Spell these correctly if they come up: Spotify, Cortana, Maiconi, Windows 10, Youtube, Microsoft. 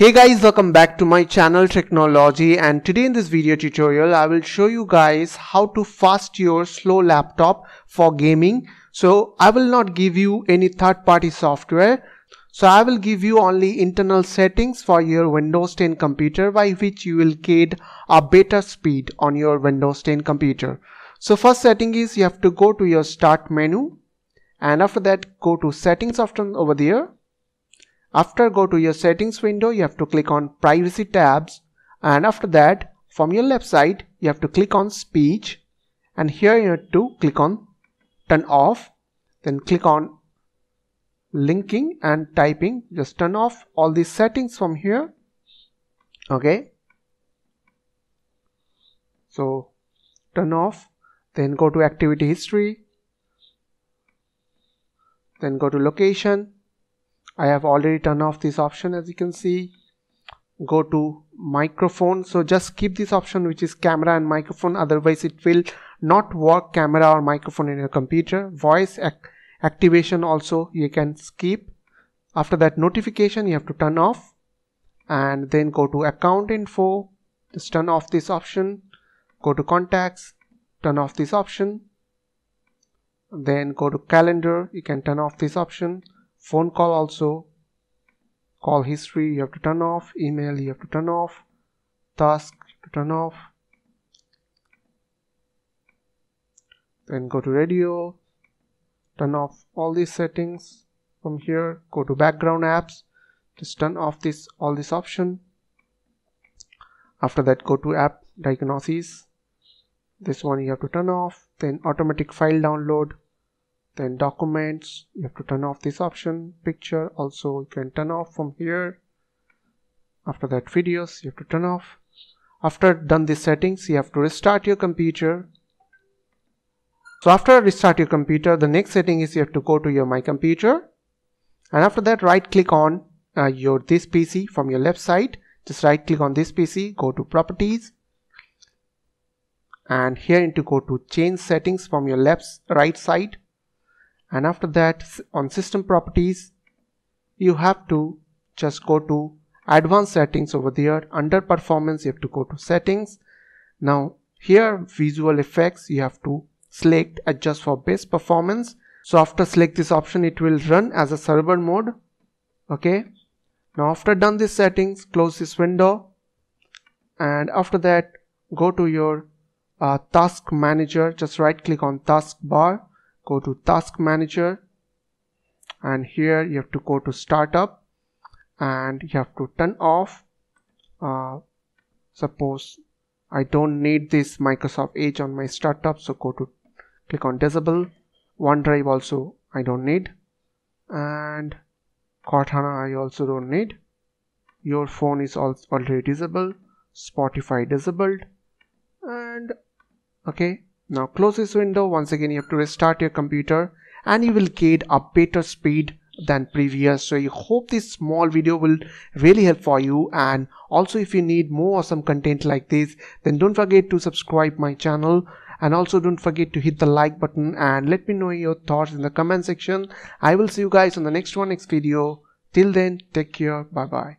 Hey guys, welcome back to my channel Technology, and today in this video tutorial I will show you guys how to fast your slow laptop for gaming. So I will not give you any third-party software. So I will give you only internal settings for your Windows 10 computer, by which you will get a better speed on your Windows 10 computer. So first setting is you have to go to your start menu, and after that go to settings option over there. After go to your settings window, you have to click on privacy tabs, and after that from your left side you have to click on speech, and here you have to click on turn off, then click on linking and typing. Just turn off all these settings from here. Okay, so turn off, then go to activity history, then go to location. I have already turned off this option, as you can see. Go to microphone, so just keep this option which is camera and microphone, otherwise it will not work camera or microphone in your computer. Voice activation also you can skip. After that notification you have to turn off, and then go to account info, just turn off this option. Go to contacts, turn off this option. Then go to calendar, you can turn off this option. Phone call also, call history you have to turn off, email you have to turn off, task you have to turn off, then go to radio, turn off all these settings from here. Go to background apps, just turn off all this option. After that go to app diagnosis, this one you have to turn off. Then automatic file download, then documents you have to turn off this option. Picture also you can turn off from here. After that videos you have to turn off. After done these settings you have to restart your computer. So after restart your computer, the next setting is you have to go to your my computer, and after that right click on your this PC from your left side. Just right click on this PC, go to properties, and here into go to change settings from your right side. And after that on system properties you have to just go to advanced settings over there. Under performance you have to go to settings. Now here visual effects you have to select adjust for best performance. So after select this option it will run as a server mode. Okay, now after done these settings close this window, and after that go to your task manager. Just right click on taskbar, go to task manager, and here you have to go to startup, and you have to turn off suppose I don't need this Microsoft Edge on my startup, so go to click on disable. OneDrive also I don't need, and Cortana I also don't need. Your phone is already disabled, Spotify disabled, and okay. Now close this window. Once again you have to restart your computer, and you will get a better speed than previous. So I hope this small video will really help for you, and also if you need more awesome content like this, then don't forget to subscribe my channel, and also don't forget to hit the like button, and let me know your thoughts in the comment section. I will see you guys on the next video. Till then, take care, bye bye.